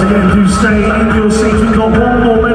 again, do stay in your seats. We've got one more left.